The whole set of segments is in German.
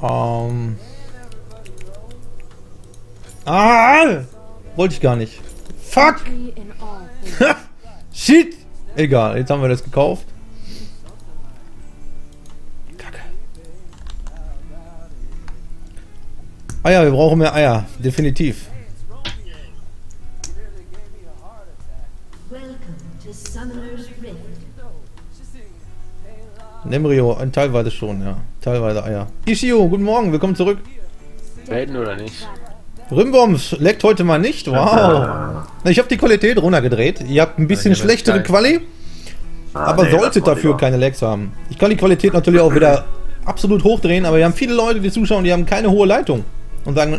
Wollte ich gar nicht. Fuck! Shit! Egal, jetzt haben wir das gekauft. Kacke. Eier, wir brauchen mehr Eier. Definitiv. Nemrio, teilweise schon, ja. Teilweise Eier. Ishio, guten Morgen, willkommen zurück. Reden oder nicht? Rimbums leckt heute mal nicht, wow. Ich habe die Qualität runtergedreht. Ihr habt ein bisschen schlechtere Quali, aber solltet dafür keine Lags haben. Ich kann die Qualität natürlich auch wieder absolut hochdrehen, aber wir haben viele Leute, die zuschauen, die haben keine hohe Leitung und sagen,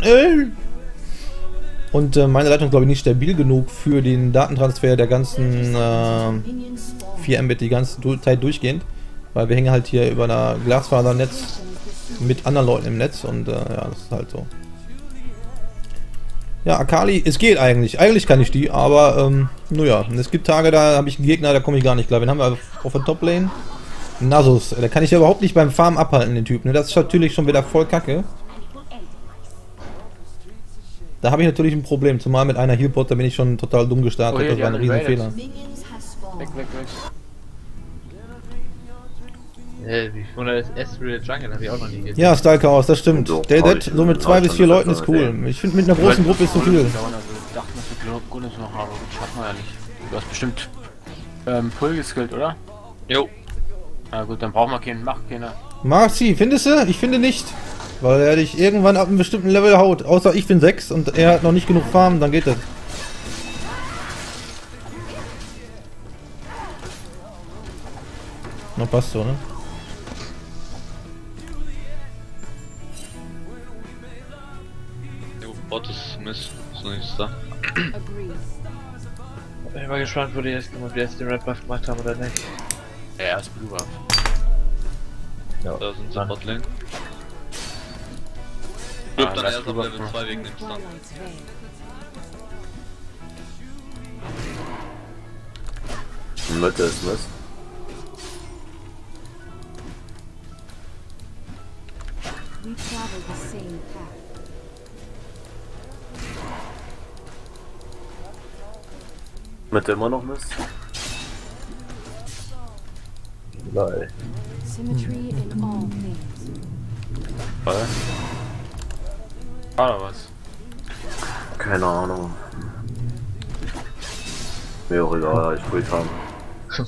Und meine Leitung ist, glaube ich, nicht stabil genug für den Datentransfer der ganzen 4 Mbit die ganze Zeit durchgehend, weil wir hängen halt hier über einer Glasfasernetz mit anderen Leuten im Netz und ja, das ist halt so. Ja, Akali, es geht eigentlich. Eigentlich kann ich die, aber naja, es gibt Tage, da habe ich einen Gegner, da komme ich gar nicht klar. Wen haben wir auf der Top-Lane? Nasus. Da kann ich ja überhaupt nicht beim Farm abhalten, den Typ. Ne? Das ist natürlich schon wieder voll kacke. Da habe ich natürlich ein Problem. Zumal mit einer Healpot, da bin ich schon total dumm gestartet. Oh, das war ein Riesenfehler. Weg. Wie wunderbar ist Astral Jungle, habe ich auch noch nie gesehen. Ja, Style Chaos, das stimmt. So, Day Dead, so mit 2 bis 4 Leuten ist cool. Ich finde, mit einer großen Gruppe ist zu viel. Ich dachte, dass wir noch haben, schaffen wir ja nicht. Du hast bestimmt Full geskillt, oder? Jo. Na gut, dann brauchen wir keinen, macht keiner. Marci, findest du? Ich finde nicht. Weil er dich irgendwann ab einem bestimmten Level haut. Außer ich bin 6 und er hat noch nicht genug Farm, dann geht das. Na, passt so, ne? Bot ist Mist, ist noch nichts da. Ich bin mal gespannt, wo die jetzt kommen, ob die jetzt den Red Buff gemacht haben oder nicht. Ja, ist Blue Buff. Ja. Da sind sie Botlane. Stirbt dann erst auf Level 2 wegen dem Stun. Leute, ist Mist. We travel the same path. Mit immer noch Mist? Nein. Oder was? Keine Ahnung. Mir auch egal, ich will haben.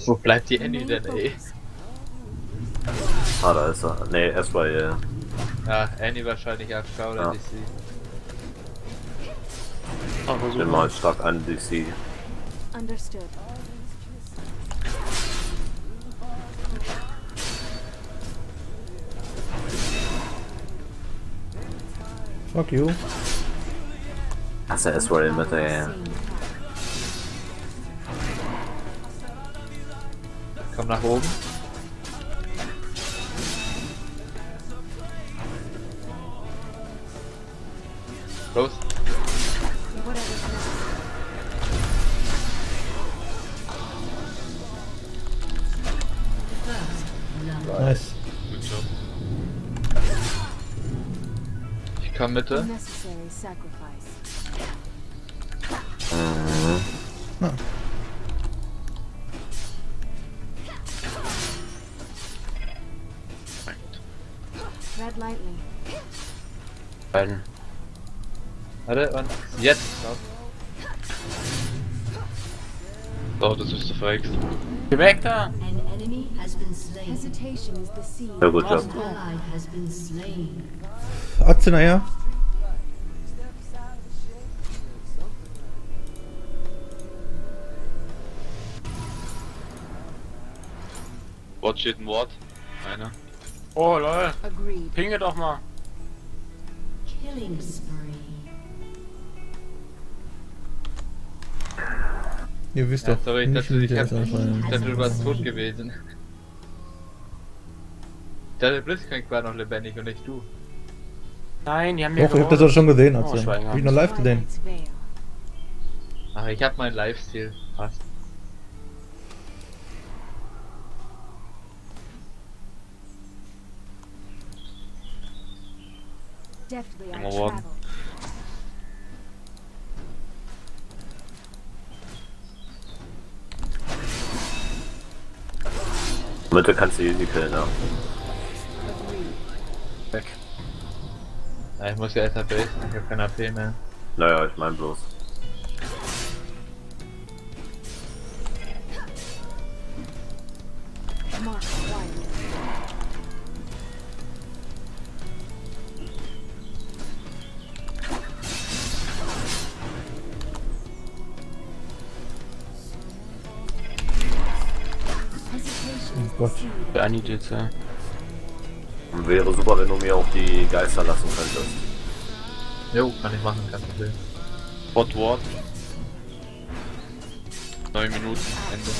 Wo bleibt die Annie denn, ey? Ah, da ist er. Ne, erst bei. Ja, Annie wahrscheinlich AFK oder ja. DC. Ich bin mal stark an DC. Understood. Fuck you. That's a S-Roll mit der. Komm nach oben. Los. Nice. Good job. Ich kann Mitte. Na. Beiden. Warte, und jetzt. Oh, das ist der Fakes. Geh weg da! Ja, gut, ja. Atze, naja. Bot steht ein Wort. Einer. Oh, lol. Pinge doch mal. Ihr wisst ja, doch, sorry, ich dachte, du warst tot gewesen. Ich dachte, Blitzkrank war noch lebendig und nicht du. Nein, die haben mir. Oh, ich hab das doch schon gesehen, also. Hab ich noch live gesehen. Ach, ich hab meinen Live-Stil. Passt. Immer walken. Mitte kannst du die Quelle nach. Weg. Ja, ich muss ja erstmal basen, ich hab kein AP mehr. Naja, ich mein bloß. Gott, für eine Detail. Wäre super, wenn du mir auch die Geister lassen könntest. Jo, kann ich machen, kein Problem. Bot Ward. 9 Minuten, Ende.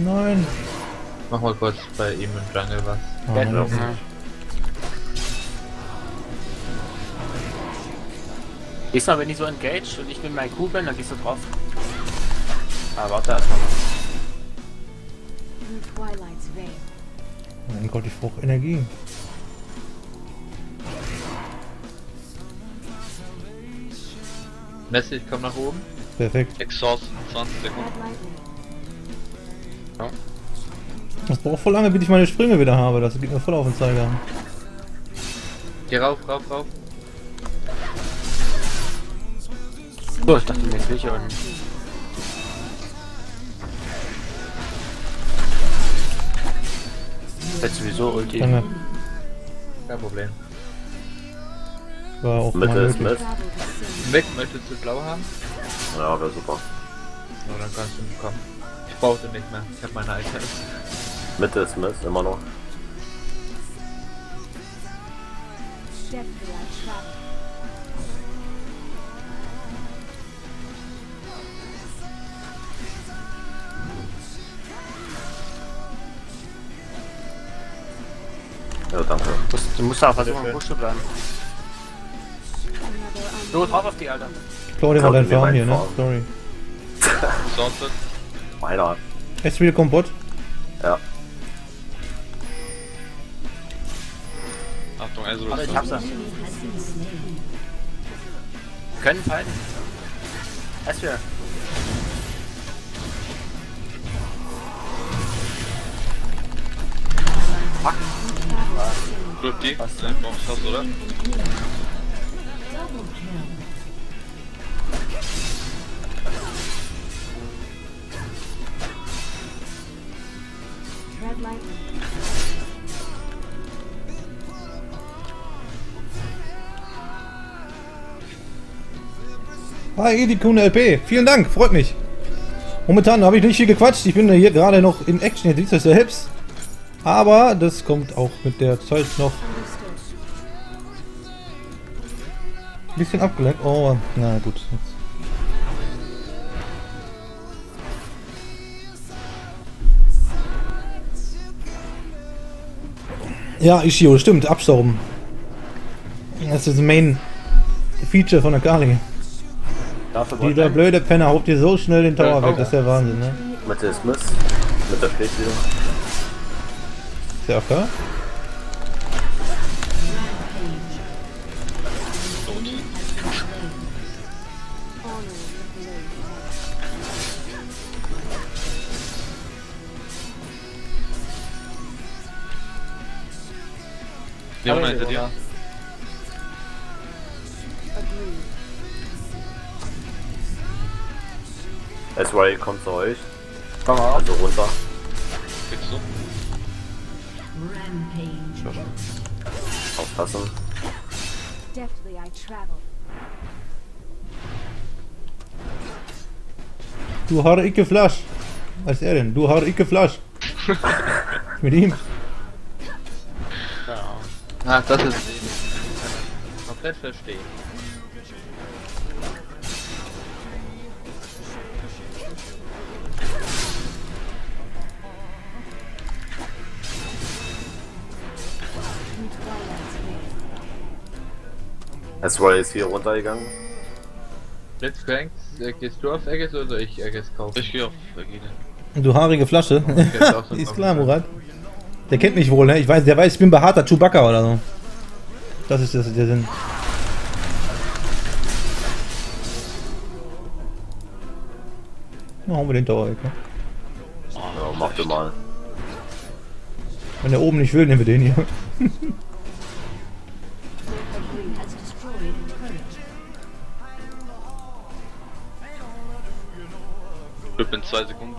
Nein! Mach mal kurz bei ihm im Jungle was. Oh, diesmal, wenn ich so engaged und ich bin mein Kugeln, dann gehst du drauf. Aber warte erstmal. Oh mein Gott, ich brauche Energie. Messi, ich komm nach oben. Perfekt. Exhaust in 20 Sekunden. Ja. Das braucht voll lange, bis ich meine Sprünge wieder habe, das geht mir voll auf den Zeiger. Geh rauf. So, ich dachte mir jetzt nicht unten. Jetzt sowieso Ulti. Danke. Kein Problem. War auch Mitte ist mit. Mick, möchtest du blau haben? Ja, wäre super. So, dann kannst du nicht kommen. Ich brauche den nicht mehr, ich habe meine alte. Mitte ist Mist, immer noch. Ja, danke. Du musst auch versuchen, im Busch zu bleiben. So, drauf auf die, Alter. Claudia war dein Fahren hier, ne? Sorry. Sonst Alter. Jetzt wieder kommt Bot? Ja. Achtung, also los. Ich hab's ja. Wir können fighten. Erst wieder. Fuck. Glück die. Was? Nein, brauchst du das, oder? Ah, hier die Kuhne LP. Vielen Dank, freut mich. Momentan habe ich nicht viel gequatscht. Ich bin hier gerade noch in Action. Jetzt sieht das der Hips. Aber das kommt auch mit der Zeit noch. Ein bisschen abgelenkt. Oh, na gut. Jetzt. Ja, Ishio, stimmt, abstauben. Das ist das Main-Feature von der Kali. Dieser blöde Penner haut dir so schnell den Tower weg, das ist der Wahnsinn, ne? Mit der Smith, mit der Fläche. Ist der AK? Ja, nein, seid ihr? S-Ray kommt zu euch. Komm mal also runter. Kriegst du? Rampage. Aufpassen. Deftly I travel. Du har ikke flash. Was er denn? Du har ikke flash. Mit ihm. Ah, das ist eben. Komplett verstehen. Es war jetzt hier runtergegangen. Jetzt gehst du auf Agis oder ich Agis kaufen? Ich gehe auf Agis. Du haarige Flasche. Die ist klar, Murat. Der kennt mich wohl, ne? Ich weiß, der weiß, ich bin behaarter Chewbacca oder so. Das ist der Sinn. Machen wir den Dauereck, ne? Ja, mach den mal. Wenn der oben nicht will, nehmen wir den hier. Ich bin 2 Sekunden.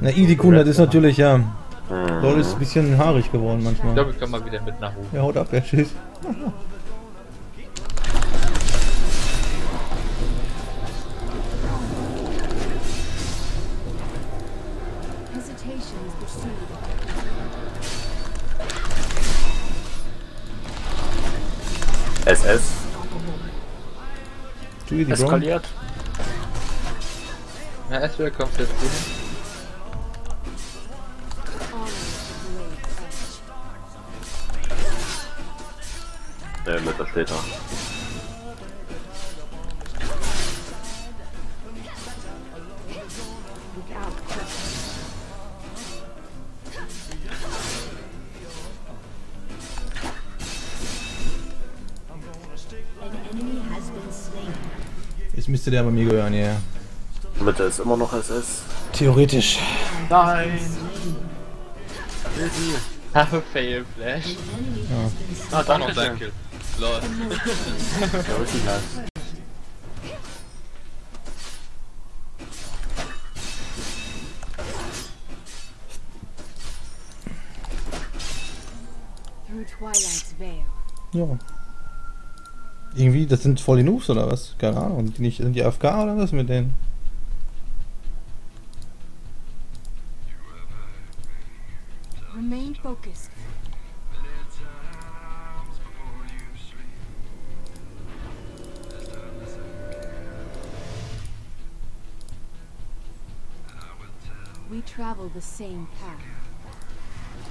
Na, Idi Kuhn, das ist natürlich, ja. Dort ist ein bisschen haarig geworden manchmal. Ich glaube, ich kann mal wieder mit nach oben. Ja, haut ab, der Schiss. SS. Die eskaliert. Na, SW kommt jetzt hin. Der mit der steht da. Jetzt müsste der bei mir gehören, ja. Yeah. Mitte ist immer noch SS. Theoretisch. Nein! Habe Fail Flash. Ja. Ah, da noch sein Kill. Lord. Ja, richtig nice. Ja. Irgendwie, das sind voll die Noobs oder was? Keine Ahnung. Die nicht, sind die AFK oder was mit denen? Remain focused. We travel the same path.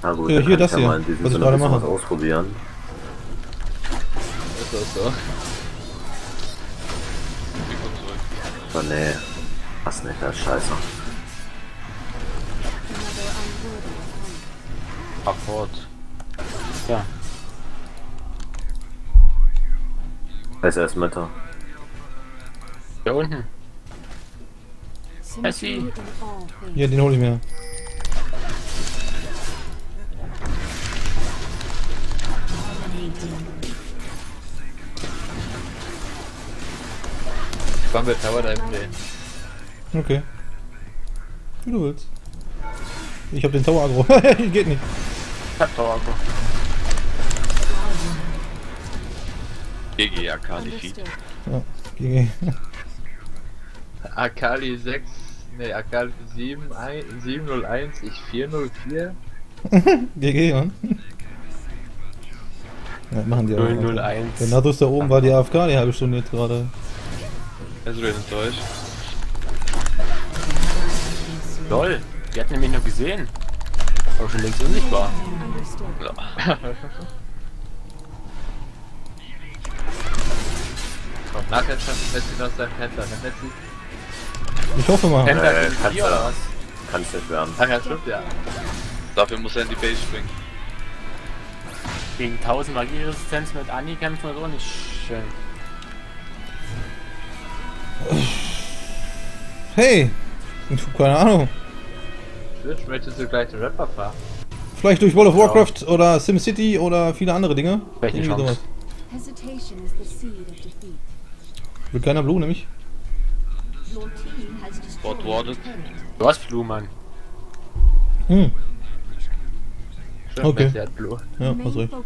Na gut, ja, hier das hier, was ich gerade mache. Ausprobieren. So. Oh nee, was nicht, das ist scheiße. Abfahrt. Ja. SS Mitte. Da unten. Essi. Ja, den hole ich mir. Bumble Tower da hinten. Okay. Wie du willst. Ich hab den Tower Agro. Geht nicht. Ich hab Tower Agro. GG Akali Feed. Ja, GG. Akali 6. Ne, Akali 701, ich 404. GG, Mann. Ja, machen die auch. 001. Der Natus da oben war die AFK die halbe Stunde jetzt gerade. Also du bist enttäuscht. LOL, die hat nämlich noch gesehen. Aber schon längst unsichtbar. Komm, nachher schafft Messi noch sein Panther, ne Messi? Ich hoffe mal. Panther gegen die oder was? Kannst nicht werden. Ach ja, stimmt, ja. Dafür muss er in die Base springen. Gegen 1000 Magieresistenz mit Anni kämpfen wir so nicht schön. Hey! Ich hab keine Ahnung. Twitch, möchtest du gleich den Rapper fahren? Vielleicht durch World of Warcraft oder SimCity oder viele andere Dinge. Welche Chance? Will keiner Blue, nämlich. Du hast Blue, Mann. Hm. Schön, okay. Der hat Blue. Ja, was recht. Soll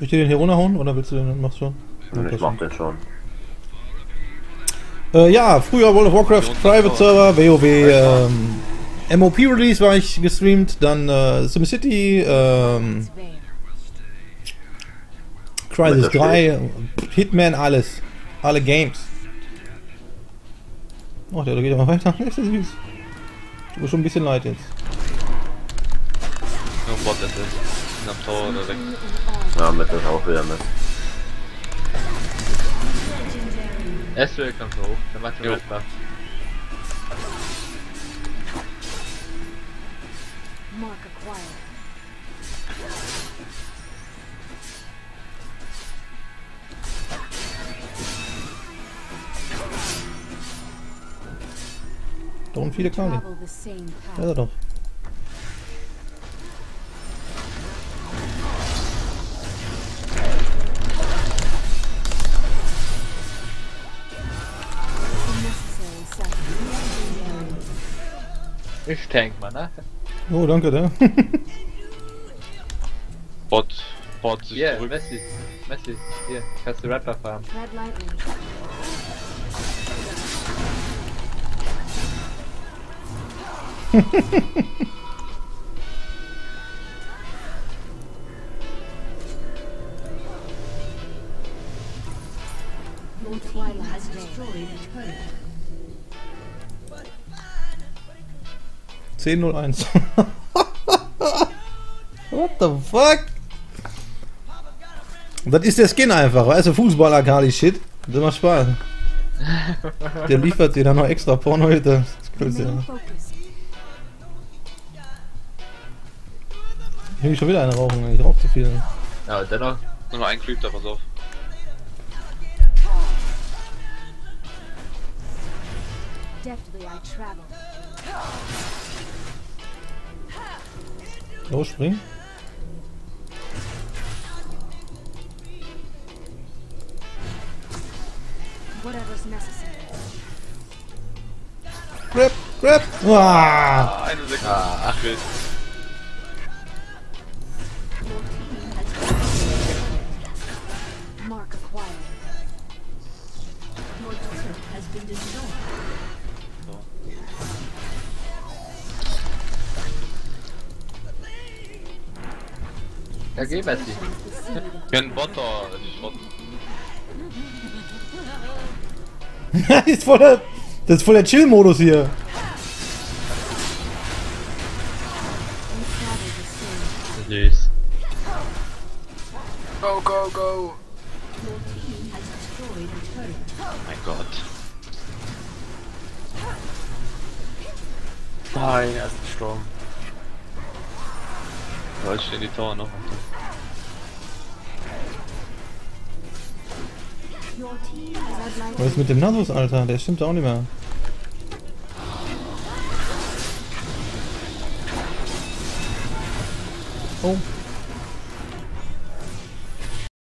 ich dir den hier runterhauen oder willst du den machst schon? Ich mach den schon. Ja, früher World of Warcraft, Private Server, WoW, MOP Release war ich gestreamt, dann SimCity, Crysis 3, Hitman, alles. Alle Games. Oh, der geht aber weiter. Ist das süß. Tut mir schon ein bisschen leid jetzt. Bot ist es. Am Tor oder weg. Ja, mit ist auch wieder mit. Esriel kommt hoch, der macht den Rest. Da unten viele Kleine. Da ist er doch. Ich tank mal, ne? Oh, danke, da. Bot sich zurück. Messi, hier, kannst du Rattler fahren. Red 10:01. What the fuck? Das ist der Skin einfach, weißt du, Fußballer Kali Shit. Das macht Spaß. Der liefert dir dann noch extra Porno heute. Das ja. Ich will schon wieder eine rauchen, ich rauche zu viel. Ja, dennoch nur noch ein Creep da, pass auf. Los, springen. Grab! Ah, 1,6. Ach, wild. Ja, geh, Messi. Ich bin Botter. Das ist voll der Chill-Modus hier. Süß. Go, go, go. Mein Gott. Nein, erst ein Sturm. Da stehen die Tore noch. Was ist mit dem Nasus, Alter? Der stimmt auch nicht mehr. Oh.